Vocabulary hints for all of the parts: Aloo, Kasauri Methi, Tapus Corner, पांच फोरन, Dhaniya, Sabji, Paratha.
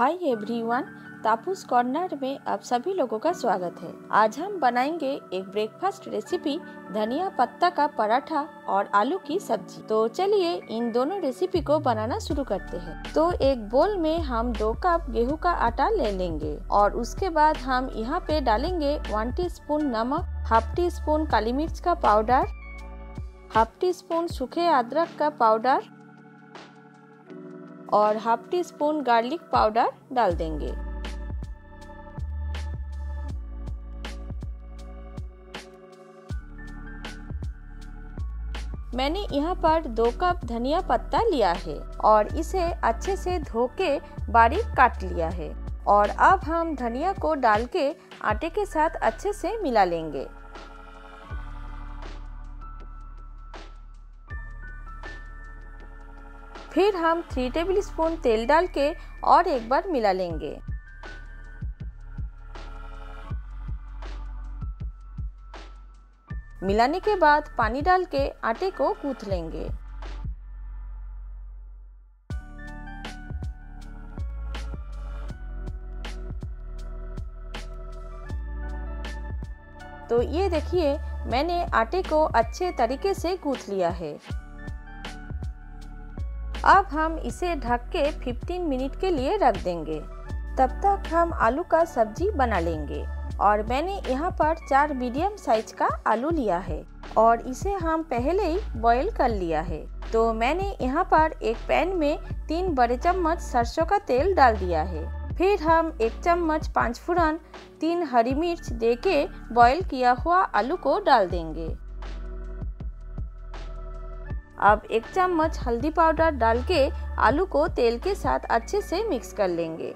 Hi everyone, तापुस corner में आप सभी लोगों का स्वागत है। आज हम बनाएंगे एक ब्रेकफास्ट रेसिपी, धनिया पत्ता का पराठा और आलू की सब्जी। तो चलिए इन दोनों रेसिपी को बनाना शुरू करते हैं। तो एक बोल में हम 2 कप गेहूं का आटा ले लेंगे और उसके बाद हम यहाँ पे डालेंगे 1 टीस्पून नमक, 1/2 टीस्पून काली मिर्च का पाउडर, 1/2 टीस्पून सूखे अदरक का पाउडर और 1/2 टीस्पून गार्लिक पाउडर डाल देंगे। मैंने यहाँ पर 2 कप धनिया पत्ता लिया है और इसे अच्छे से धो के बारीक काट लिया है। और अब हम धनिया को डाल के आटे के साथ अच्छे से मिला लेंगे। फिर हम 3 टेबलस्पून तेल डाल के और एक बार मिला लेंगे। मिलाने के बाद पानी डाल के आटे को गूंथ लेंगे। तो ये देखिए, मैंने आटे को अच्छे तरीके से गूंथ लिया है। अब हम इसे ढक के 15 मिनट के लिए रख देंगे। तब तक हम आलू का सब्जी बना लेंगे। और मैंने यहाँ पर 4 मीडियम साइज का आलू लिया है और इसे हम पहले ही बॉईल कर लिया है। तो मैंने यहाँ पर एक पैन में 3 बड़े चम्मच सरसों का तेल डाल दिया है। फिर हम 1 चम्मच पांच फोरन, 3 हरी मिर्च दे के बॉईल किया हुआ आलू को डाल देंगे। अब 1 चम्मच हल्दी पाउडर डाल के आलू को तेल के साथ अच्छे से मिक्स कर लेंगे।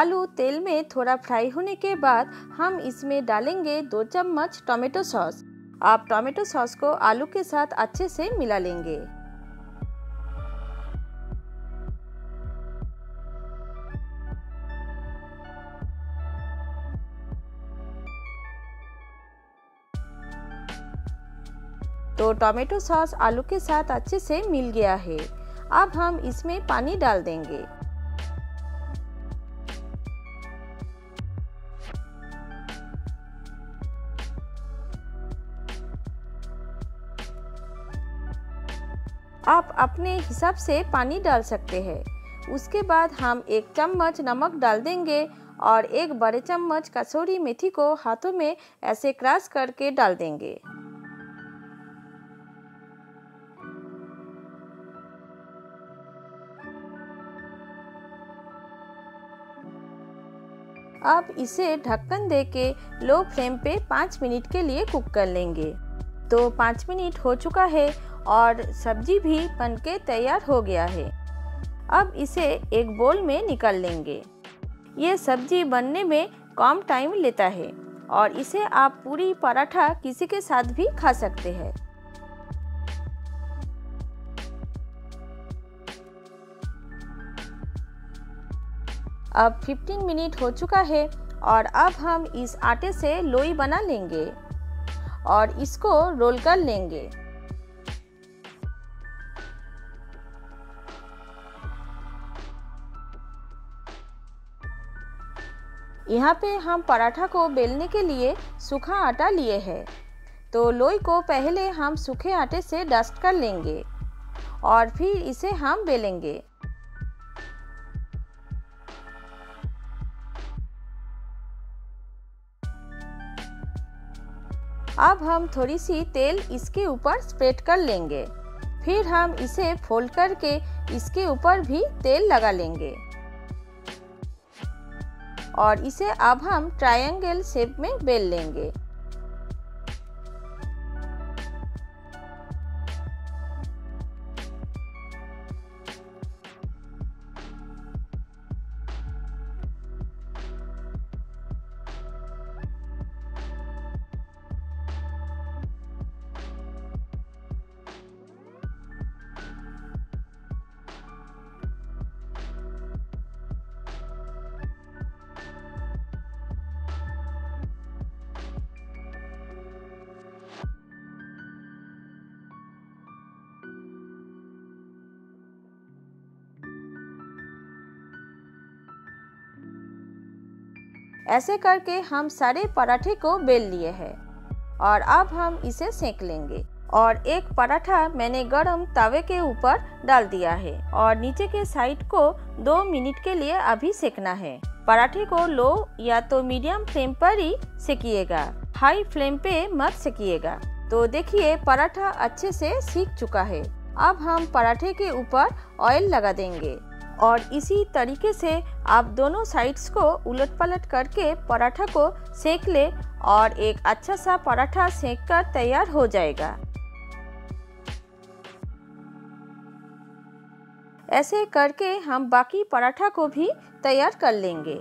आलू तेल में थोड़ा फ्राई होने के बाद हम इसमें डालेंगे 2 चम्मच टोमेटो सॉस। आप टोमेटो सॉस को आलू के साथ अच्छे से मिला लेंगे। तो टोमेटो सॉस आलू के साथ अच्छे से मिल गया है। अब हम इसमें पानी डाल देंगे। आप अपने हिसाब से पानी डाल सकते हैं। उसके बाद हम 1 चम्मच नमक डाल देंगे और 1 बड़े चम्मच कसूरी मेथी को हाथों में ऐसे क्रश करके डाल देंगे। अब इसे ढक्कन देके लो फ्लेम पे 5 मिनट के लिए कुक कर लेंगे। तो 5 मिनट हो चुका है और सब्जी भी बनके तैयार हो गया है। अब इसे एक बोल में निकाल लेंगे। ये सब्जी बनने में कम टाइम लेता है और इसे आप पूरी पराठा किसी के साथ भी खा सकते हैं। अब 15 मिनट हो चुका है और अब हम इस आटे से लोई बना लेंगे और इसको रोल कर लेंगे। यहाँ पे हम पराठा को बेलने के लिए सूखा आटा लिए हैं। तो लोई को पहले हम सूखे आटे से डस्ट कर लेंगे और फिर इसे हम बेलेंगे। अब हम थोड़ी सी तेल इसके ऊपर स्प्रेड कर लेंगे। फिर हम इसे फोल्ड करके इसके ऊपर भी तेल लगा लेंगे और इसे अब हम ट्रायंगल शेप में बेल लेंगे। ऐसे करके हम सारे पराठे को बेल लिए हैं और अब हम इसे सेंक लेंगे। और एक पराठा मैंने गरम तवे के ऊपर डाल दिया है और नीचे के साइड को 2 मिनट के लिए अभी सेकना है। पराठे को लो या तो मीडियम फ्लेम पर ही सेकिएगा, हाई फ्लेम पे मत सेकिएगा। तो देखिए पराठा अच्छे से सीख चुका है। अब हम पराठे के ऊपर ऑयल लगा देंगे और इसी तरीके से आप दोनों साइड्स को उलट पलट करके पराठा को सेक ले और एक अच्छा सा पराठा सेक कर तैयार हो जाएगा। ऐसे करके हम बाकी पराठा को भी तैयार कर लेंगे।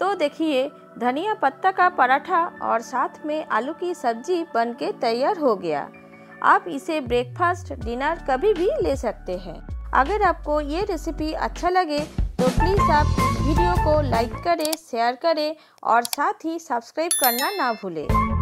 तो देखिए धनिया पत्ता का पराठा और साथ में आलू की सब्जी बनके तैयार हो गया। आप इसे ब्रेकफास्ट, डिनर कभी भी ले सकते हैं। अगर आपको ये रेसिपी अच्छा लगे तो प्लीज़ आप इस वीडियो को लाइक करें, शेयर करें और साथ ही सब्सक्राइब करना ना भूलें।